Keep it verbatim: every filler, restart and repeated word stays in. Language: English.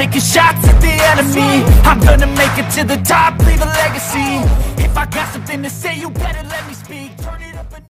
taking shots at the enemy. I'm gonna make it to the top, leave a legacy. If I got something to say, you better let me speak. Turn it up and